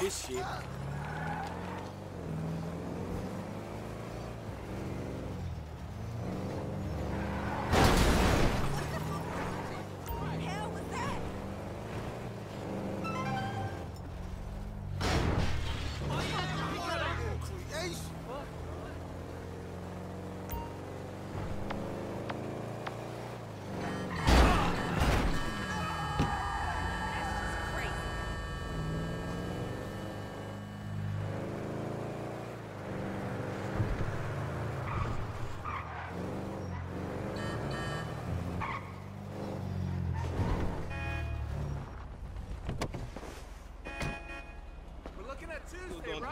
this shit.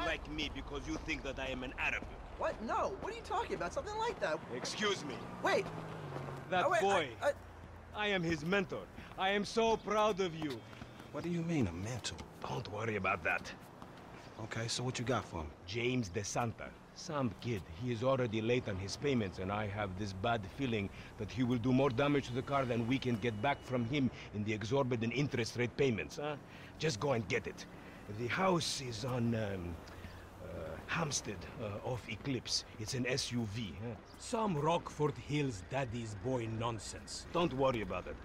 Like me because you think that I am an Arab. What? No. What are you talking about? Something like that. Excuse me. Wait. That boy. I am his mentor. I am so proud of you. What do you mean, a mentor? Don't worry about that. Okay, so what you got for him? James De Santa. Some kid. He is already late on his payments, and I have this bad feeling that he will do more damage to the car than we can get back from him in the exorbitant interest rate payments, huh? Just go and get it. The house is on Hampstead, off Eclipse. It's an SUV. Huh? Some Rockford Hills daddy's boy nonsense. Don't worry about it.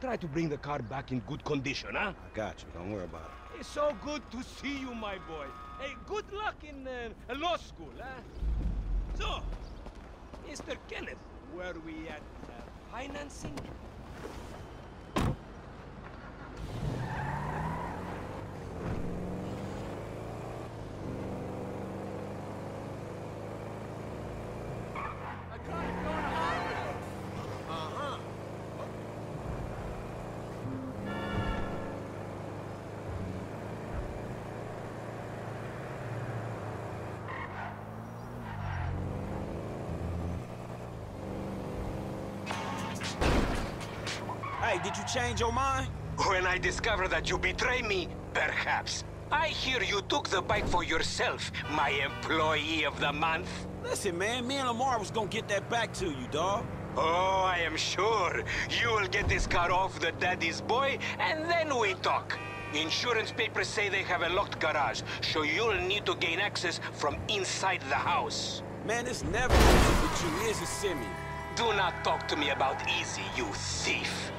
Try to bring the car back in good condition, huh? I got you. Don't worry about it. It's so good to see you, my boy. Hey, good luck in law school, huh? So, Mr. Kenneth, were we at financing? Did you change your mind? When I discover that you betray me, perhaps. I hear you took the bike for yourself, my employee of the month. Listen, man, me and Lamar was gonna get that back to you, dawg. Oh, I am sure. You will get this car off the daddy's boy, and then we talk. Insurance papers say they have a locked garage, so you'll need to gain access from inside the house. Man, it's never easy with you, is it, Simeon? Do not talk to me about easy, you thief.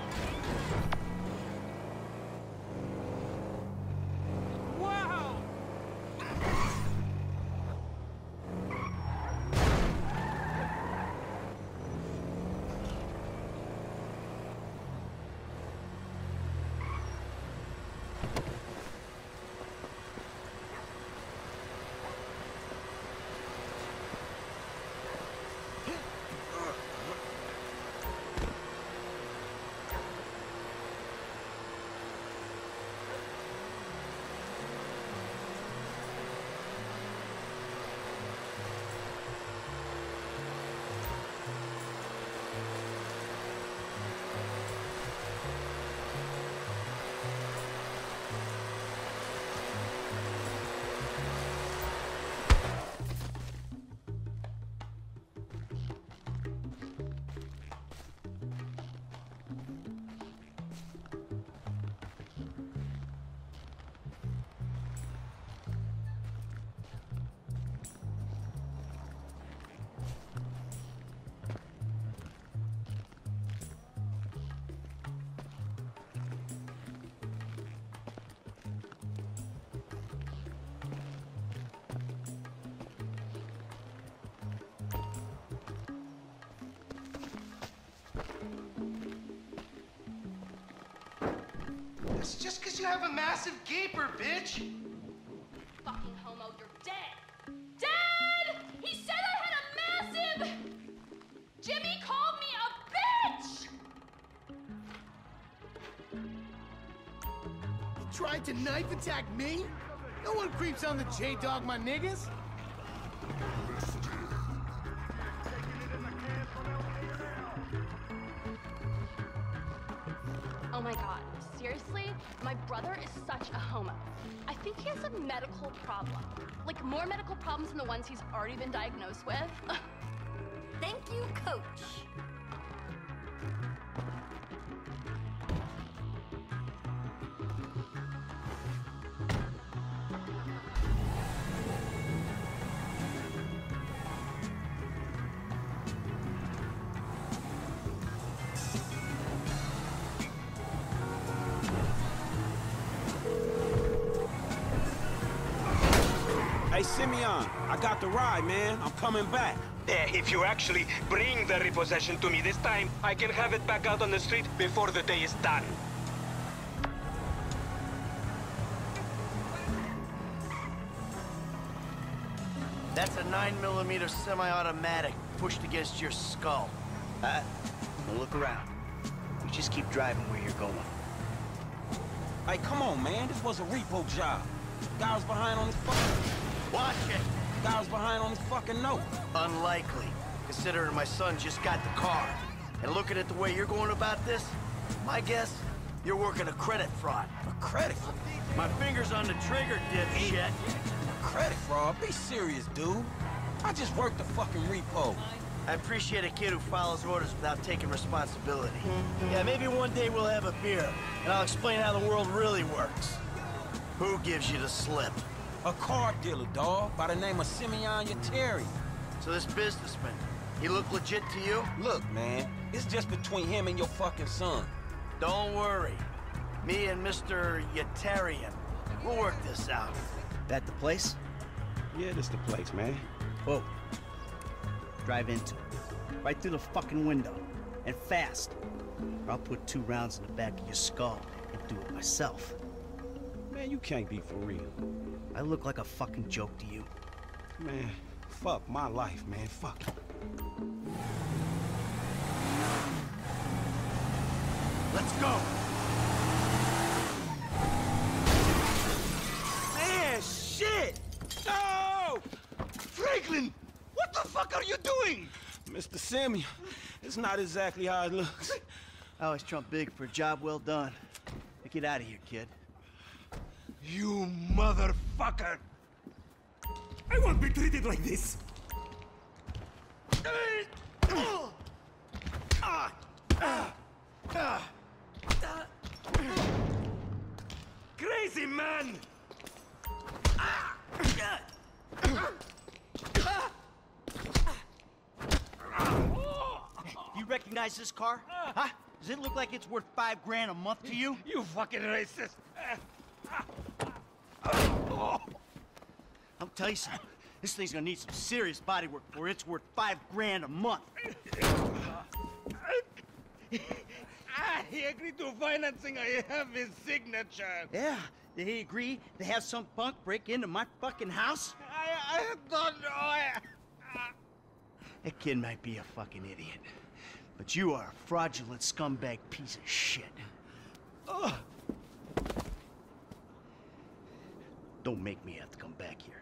It's just because you have a massive gaper, bitch! Fucking homo, you're dead! Dead! He said I had a massive... Jimmy called me a bitch! You tried to knife attack me? No one creeps on the J-Dog, my niggas! Oh my god. Seriously, my brother is such a homo. I think he has a medical problem. Like, more medical problems than the ones he's already been diagnosed with. Thank you, coach. Hey, Simeon, I got the ride, man. I'm coming back. If you actually bring the repossession to me this time, I can have it back out on the street before the day is done. That's a 9mm semi-automatic pushed against your skull. Now look around. You just keep driving where you're going. Hey, come on, man. This was a repo job. Guy was behind on his fucking... Watch it! Guy was behind on his fucking note. Unlikely, considering my son just got the car. And looking at the way you're going about this, my guess, you're working a credit fraud. A credit fraud? My finger's on the trigger, dipshit. Credit fraud? Be serious, dude. I just worked the fucking repo. I appreciate a kid who follows orders without taking responsibility. Yeah, maybe one day we'll have a beer, and I'll explain how the world really works. Who gives you the slip? A car dealer, dawg, by the name of Simeon Yatarian. So this businessman, he look legit to you? Look, man, it's just between him and your fucking son. Don't worry. Me and Mr. Yatarian, we'll work this out. That the place? Yeah, that's the place, man. Whoa. Drive into it. Right through the fucking window. And fast. Or I'll put 2 rounds in the back of your skull and do it myself. Man, you can't be for real. I look like a fucking joke to you. Man, fuck my life, man. Fuck. Let's go! Shit! No! Franklin! What the fuck are you doing? Mr. Simeon, it's not exactly how it looks. I always trump big for a job well done. Now get out of here, kid. You motherfucker! I won't be treated like this! Crazy man! You recognize this car? Huh? Does it look like it's worth $5 grand a month to you? You fucking racist! I'll tell you something. This thing's gonna need some serious body work before it's worth $5 grand a month. He agreed to financing. I have his signature. Yeah. Did he agree to have some punk break into my fucking house? I don't know. That kid might be a fucking idiot, but you are a fraudulent scumbag piece of shit. Don't make me have to come back here.